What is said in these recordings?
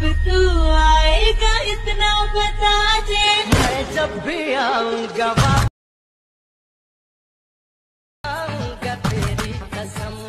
जब तू आएगा इतना बता दे, मैं जब भी आऊंगा आऊंगा तेरी कसम।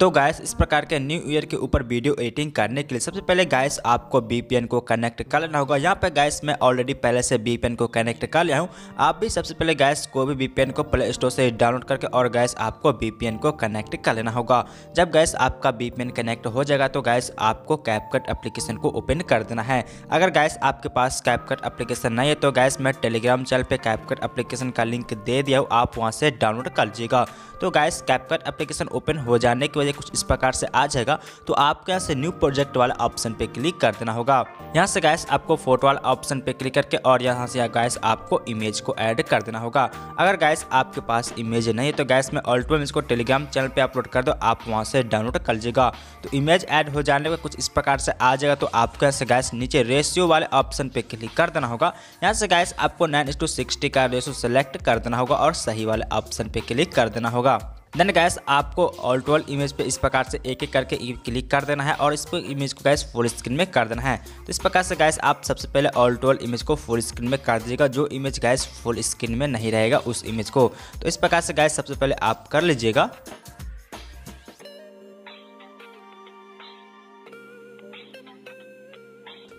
तो गाइस, इस प्रकार के न्यू ईयर के ऊपर वीडियो एडिटिंग करने के लिए सबसे पहले गाइस आपको VPN को कनेक्ट कर लेना होगा। यहाँ पे गाइस मैं ऑलरेडी पहले से VPN को कनेक्ट कर लिया हूँ। आप भी सबसे पहले गाइस को भी VPN को प्ले स्टोर से डाउनलोड करके और गाइस आपको VPN को कनेक्ट कर लेना होगा। जब गाइस आपका VPN कनेक्ट हो जाएगा तो गाइस आपको CapCut एप्लीकेशन को ओपन कर देना है। अगर गाइस आपके पास CapCut एप्लीकेशन नहीं है तो गाइस मैं टेलीग्राम चैनल पर CapCut एप्लीकेशन का लिंक दे दिया हूँ, आप वहाँ से डाउनलोड कर लीजिएगा। तो गाइस CapCut एप्लीकेशन ओपन हो जाने की कुछ इस प्रकार से आ जाएगा। तो आपके यहाँ से न्यू प्रोजेक्ट वाला ऑप्शन पे क्लिक कर देना होगा। यहाँ से गाइस आपको फोटो वाला ऑप्शन पे क्लिक करके और यहाँ से गाइस आपको इमेज को ऐड कर देना होगा। अगर गाइस आपके पास इमेज नहीं है तो गाइस मैं ऑल्टो में इसको टेलीग्राम चैनल पे अपलोड कर दो, आप वहाँ से डाउनलोड कर लीजिएगा। तो इमेज ऐड हो जाने का कुछ इस प्रकार से आ जाएगा। तो आपके यहाँ से गाइस नीचे रेशियो वाले ऑप्शन पे क्लिक कर देना होगा। यहाँ से गाइस आपको 9:60 का रेशियो सेलेक्ट कर देना होगा और सही वाले ऑप्शन पे क्लिक कर देना होगा। देन गैस आपको ऑल टू ऑल इमेज पे इस प्रकार से एक एक करके क्लिक कर देना है और इस पर इमेज को गैस फुल स्क्रीन में कर देना है। तो इस प्रकार से गैस आप सबसे पहले ऑल टू ऑल इमेज को फुल स्क्रीन में कर दीजिएगा। जो इमेज गैस फुल स्क्रीन में नहीं रहेगा उस इमेज को तो इस प्रकार से गैस सबसे पहले आप कर लीजिएगा।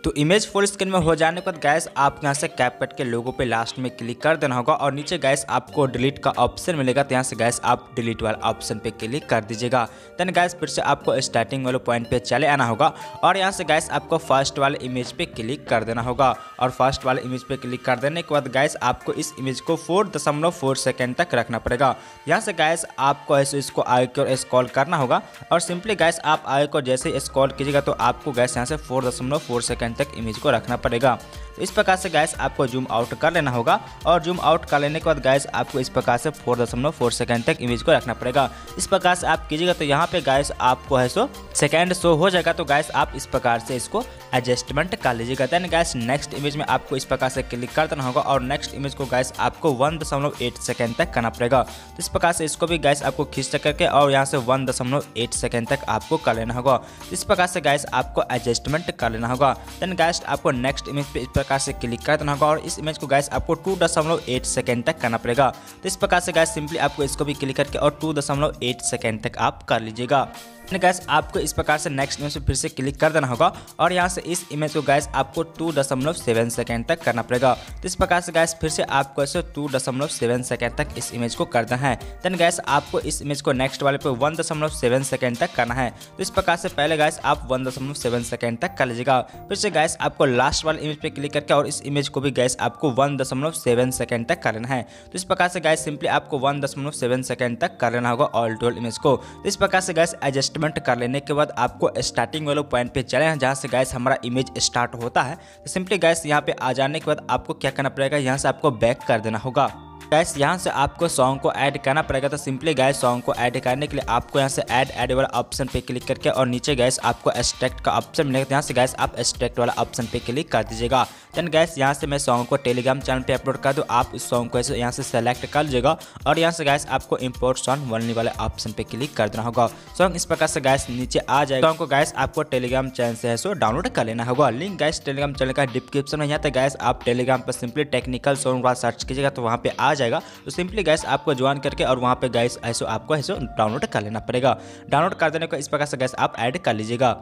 तो इमेज फुल स्क्रीन में हो जाने के बाद गैस आप यहाँ से CapCut के लोगो पे लास्ट में क्लिक कर देना होगा और नीचे गैस आपको डिलीट का ऑप्शन मिलेगा। तो यहाँ से गैस आप डिलीट वाला ऑप्शन पे क्लिक कर दीजिएगा। देन गैस फिर से आपको स्टार्टिंग वाले पॉइंट पे चले आना होगा और यहाँ से गैस आपको फर्स्ट वाले इमेज पे क्लिक कर देना होगा। और फर्स्ट वाले इमेज पे क्लिक कर देने के बाद गैस आपको इस इमेज को 4.4 सेकेंड तक रखना पड़ेगा। यहाँ से गैस आपको ऐसे इसको आगे की ओर स्क्रॉल करना होगा और सिंपली गैस आप आगे को जैसे स्क्रॉल कीजिएगा तो आपको गैस यहाँ से 4.4 सेकेंड तक इमेज को रखना पड़ेगा। तो इस प्रकार से गैस आपको जूम आउट कर लेना होगा और जूम आउट कर लेने के बाद गैस आपको इस प्रकार से 4.4 सेकंड तक इमेज को रखना पड़ेगा। इस प्रकार से आप कीजिएगा तो यहाँ पे गैस आपको है सो सेकंड शो हो जाएगा। तो गैस आप इस प्रकार से इसको एडजस्टमेंट कर लीजिएगा। देन गैस नेक्स्ट इमेज में आपको इस प्रकार से क्लिक कर देना होगा और नेक्स्ट इमेज को गैस आपको 1.8 सेकेंड तक करना पड़ेगा। तो इस प्रकार से इसको भी गैस आपको खींच करके और यहाँ से 1.8 सेकेंड तक आपको कर लेना होगा। इस प्रकार से गैस आपको एडजस्टमेंट कर लेना होगा। देन गैस आपको नेक्स्ट इमेज पे इस प्रकार से क्लिक कर देना होगा और इस इमेज को गैस आपको 2.8 सेकेंड तक करना पड़ेगा। तो इस प्रकार से गैस सिंपली आपको इसको भी क्लिक करके और 2.8 सेकेंड तक आप कर लीजिएगा। गैस आपको इस प्रकार से नेक्स्ट इमेज पर फिर से क्लिक कर देना होगा और यहाँ से इस इमेज को गैस आपको 2.7 सेकेंड तक करना पड़ेगा। तो इस प्रकार से गैस फिर से आपको ऐसे 2.7 सेकेंड तक इस इमेज को करना है। देन गैस आपको इस इमेज को नेक्स्ट वाले पे 1.7 सेकेंड तक करना है। तो इस प्रकार से पहले गैस आप 1.7 सेकेंड तक कर लीजिएगा। फिर से गैस आपको लास्ट वाले इमेज पर क्लिक करके और इस इमेज को भी गैस आपको 1.7 सेकेंड तक करना है। तो इस प्रकार से गैस सिंपली आपको 1.7 सेकेंड तक कर लेना होगा ऑल टू ऑल इमेज को। तो इस प्रकार से गैस एडजस्ट कर लेने के बाद आपको स्टार्टिंग वाले पॉइंट पे चले हैं जहाँ से गैस हमारा इमेज स्टार्ट होता है। तो सिंपली गैस यहाँ पे आ जाने के बाद आपको क्या करना पड़ेगा, यहाँ से आपको बैक कर देना होगा। गैस यहाँ से आपको सॉन्ग को ऐड करना पड़ेगा। तो सिंपली गैस सॉन्ग को ऐड करने के लिए आपको यहाँ से ऐड वाला ऑप्शन पे क्लिक करके और नीचे गैस आपको एक्सट्रैक्ट का ऑप्शन मिलेगा। यहाँ से गैस आप एक्सट्रैक्ट वाला ऑप्शन पे क्लिक कर दीजिएगा। देन गैस यहाँ से मैं सॉन्ग को टेलीग्राम चैनल पे अपलोड कर दूँ, आप उस सॉन्ग को ऐसे यहाँ से सेलेक्ट कर लीजिएगा और यहाँ से गैस आपको इम्पोर्ट सॉन्ग ओनली वाले ऑप्शन पे क्लिक कर देना होगा। सॉन्ग इस प्रकार से गैस नीचे आ जाएगा। सॉन्ग को गैस आपको टेलीग्राम चैनल से ऐसे डाउनलोड कर लेना होगा। लिंक गैस टेलीग्राम चैनल का डिस्क्रिप्शन में। यहाँ तक गैस आप टेलीग्राम पर simply technical Sonu Raj search कीजिएगा तो वहाँ पे आ जाएगा। तो सिंपली गैस आपको ज्वाइन करके और वहाँ पे गैस ऐसे आपको ऐसे डाउनलोड कर लेना पड़ेगा। डाउनलोड कर देने को इस प्रकार से गैस आप ऐड कर लीजिएगा।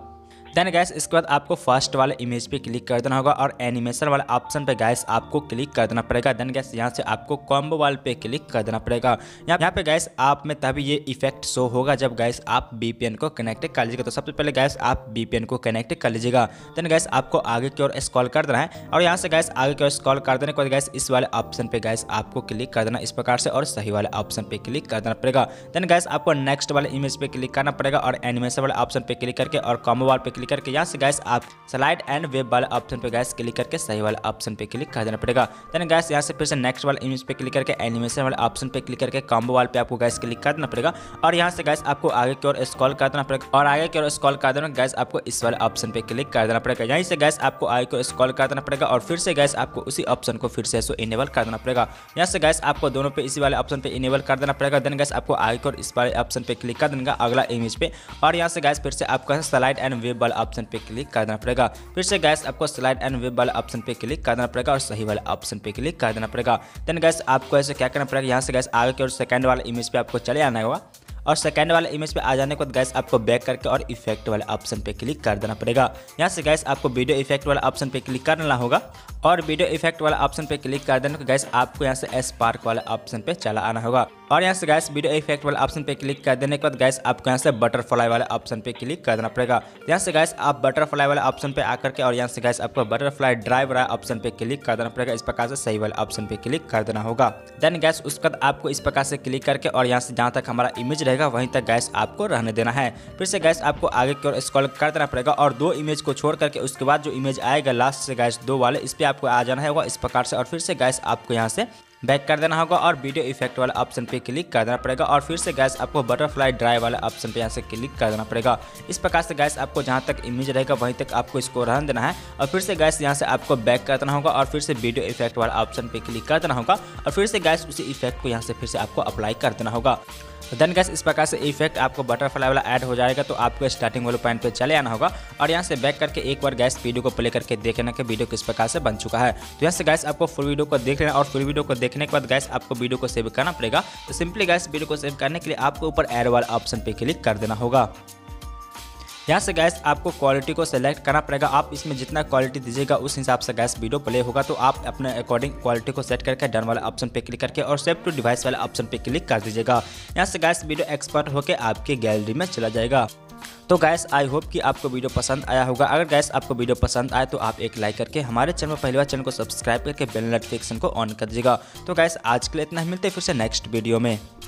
देन गैस इसके बाद आपको फर्स्ट वाले इमेज पे क्लिक कर देना होगा और एनिमेशन वाले ऑप्शन पे गैस आपको क्लिक कर देना पड़ेगा। देन गैस यहाँ से आपको कॉम्बो वाल पे क्लिक कर देना पड़ेगा। यहाँ पे गैस आप में तभी ये इफेक्ट शो होगा जब गैस आप VPN को कनेक्ट कर लीजिएगा। तो सबसे पहले गैस आप VPN को कनेक्ट कर लीजिएगा। देन गैस आपको आगे की ओर स्क्रॉल कर देना है और यहाँ से गैस आगे की ओर स्क्रॉल कर देने के बाद गैस इस वाले ऑप्शन पे गैस आपको क्लिक कर देना इस प्रकार से और सही वाले ऑप्शन पे क्लिक कर देना पड़ेगा। देन गैस आपको नेक्स्ट वाले इमेज पे क्लिक करना पड़ेगा और एनिमेशन वाले ऑप्शन पे क्लिक करके और कॉम्बो वाल पे क्लिक करके यहाँ से गैस आप स्लाइड एंड वेब वाला ऑप्शन पे गैस क्लिक करके सही वाला ऑप्शन पे क्लिक कर देना पड़ेगा। देन गैस यहाँ से फिर से नेक्स्ट वाला इमेज पे क्लिक करके एनिमेशन वाला ऑप्शन पे क्लिक करके कॉम्बो वाल पे आपको गैस क्लिक कर देना पड़ेगा और यहाँ से गैस आपको आगे की ओर स्क्रॉल कर देना पड़ेगा और आगे की ओर स्क्रॉल कर देना गैस आपको इस वाले ऑप्शन पे क्लिक कर देना पड़ेगा। यहीं से गैस आपको आगे की ओर स्क्रॉल कर देना पड़ेगा और फिर से गैस आपको उसी ऑप्शन को फिर से इनेबल कर देना पड़ेगा। यहाँ से गैस आपको दोनों पे इसी वाले ऑप्शन पे इनेबल कर देना पड़ेगा। देन गैस आपको आगे की ओर इस वाले ऑप्शन पे क्लिक कर देना अगला इमेज पे और यहाँ से गैस फिर से आपको स्लाइड एंड वेब वाला ऑप्शन पे क्लिक कर देना पड़ेगा। फिर से गैस आपको स्लाइड एंड वेब वाला ऑप्शन पे क्लिक कर देना पड़ेगा और सही वाला ऑप्शन पे क्लिक कर देना पड़ेगा। देन गैस आपको ऐसे क्या करना पड़ेगा, यहाँ से गैस आगे की ओर सेकंड वाला इमेज पे आपको चले आना होगा और सेकंड वाले इमेज पे आ जाने के बाद गैस आपको बैक करके और इफेक्ट वाले ऑप्शन पे क्लिक कर देना पड़ेगा। यहाँ से गैस आपको वीडियो इफेक्ट वाला ऑप्शन पे क्लिक करना होगा और वीडियो इफेक्ट वाला ऑप्शन पे क्लिक कर देने को गैस आपको यहाँ से स्पार्क वाला ऑप्शन पे चला आना होगा और यहाँ से गैस वीडियो इफेक्ट वाला ऑप्शन पे क्लिक कर देने के बाद गैस आपको यहाँ से बटरफ्लाई वाला ऑप्शन पे क्लिक कर देना पड़ेगा। यहाँ से गैस आप बटरफ्लाई वाला ऑप्शन पे आकर के और यहाँ से गैस आपको बटरफ्लाई ड्राइव वाला ऑप्शन पे क्लिक कर देना पड़ेगा। इस प्रकार से सही वाला ऑप्शन पे क्लिक कर देना होगा। देन गैस उसके बाद आपको इस प्रकार से क्लिक करके और यहाँ से जहाँ तक हमारा इमेज रहेगा वहीं तक गैस आपको रहने देना है। फिर से गैस आपको आगे की ओर स्क्रॉल कर देना पड़ेगा और दो इमेज को छोड़ करके उसके बाद जो इमेज आएगा लास्ट से गैस दो वाले इस पर आपको आ जाना होगा इस प्रकार से और फिर से गैस आपको यहाँ से बैक कर देना होगा और वीडियो इफेक्ट वाला ऑप्शन पे क्लिक कर देना पड़ेगा और फिर से गैस आपको बटरफ्लाई ड्राइव वाला ऑप्शन पे यहाँ से क्लिक कर देना पड़ेगा। इस प्रकार से गैस आपको जहाँ तक इमेज रहेगा वहीं तक आपको इसको रहने देना है और फिर से गैस यहाँ से आपको बैक कर देना होगा और फिर से वीडियो इफेक्ट वाला ऑप्शन पे क्लिक कर देना होगा और फिर से गैस उसी इफेक्ट को यहाँ से फिर से आपको अप्लाई कर देना होगा। देन गैस इस प्रकार से इफेक्ट आपको बटरफ्लाई वाला ऐड हो जाएगा तो आपको स्टार्टिंग वाले पॉइंट पे चले आना होगा और यहाँ से बैक करके एक बार गैस वीडियो को प्ले करके देखना कि वीडियो किस प्रकार से बन चुका है। तो यहाँ से गैस आपको फुल वीडियो को देख लेना और फुल वीडियो को देखने के बाद गैस आपको वीडियो को सेव करना पड़ेगा। तो सिंपली गैस वीडियो को सेव करने के लिए आपको ऊपर एरो वाला ऑप्शन पर क्लिक कर देना होगा। यहाँ से गैस आपको क्वालिटी को सेलेक्ट करना पड़ेगा। आप इसमें जितना क्वालिटी दीजिएगा उस हिसाब से गैस वीडियो प्ले होगा। तो आप अपने अकॉर्डिंग क्वालिटी को सेट करके डन वाला ऑप्शन पे क्लिक करके और सेव टू डिवाइस वाला ऑप्शन पे क्लिक कर दीजिएगा। यहाँ से गैस वीडियो एक्सपर्ट होकर आपकी गैलरी में चला जाएगा। तो गैस आई होप कि आपको वीडियो पसंद आया होगा। अगर गैस आपको वीडियो पसंद आए तो आप एक लाइक करके हमारे चैनल पर पहली बार चैनल को सब्सक्राइब करके बेल नोटिफिकेशन को ऑन कर दीजिएगा। तो गैस आज के लिए इतना ही, मिलते फिर से नेक्स्ट वीडियो में।